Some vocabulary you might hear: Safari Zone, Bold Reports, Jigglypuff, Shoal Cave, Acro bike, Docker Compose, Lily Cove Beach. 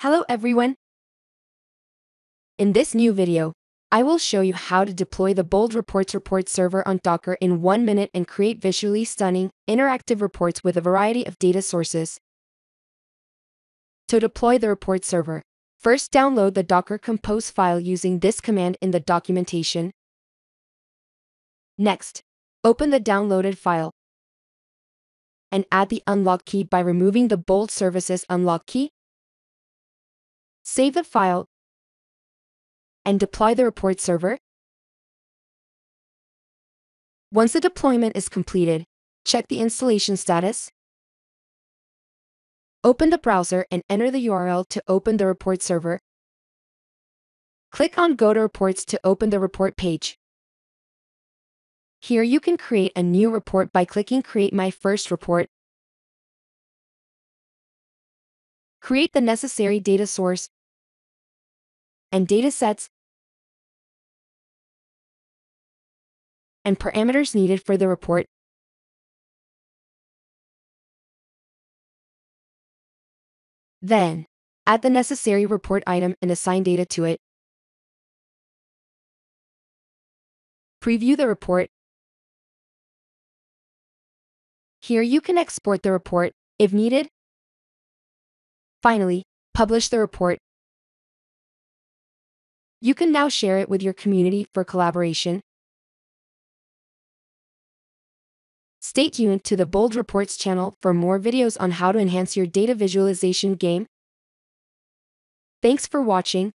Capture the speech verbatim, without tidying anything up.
Hello everyone! In this new video, I will show you how to deploy the Bold Reports report server on Docker in one minute and create visually stunning, interactive reports with a variety of data sources. To deploy the report server, first download the Docker Compose file using this command in the documentation. Next, open the downloaded file and add the unlock key by removing the Bold Services unlock key. Save the file and deploy the report server. Once the deployment is completed, check the installation status. Open the browser and enter the U R L to open the report server. Click on Go to Reports to open the report page. Here you can create a new report by clicking Create My First Report. Create the necessary data source and datasets and parameters needed for the report. Then, add the necessary report item and assign data to it. Preview the report. Here you can export the report, if needed. Finally, publish the report. You can now share it with your community for collaboration. Stay tuned to the Bold Reports channel for more videos on how to enhance your data visualization game. Thanks for watching.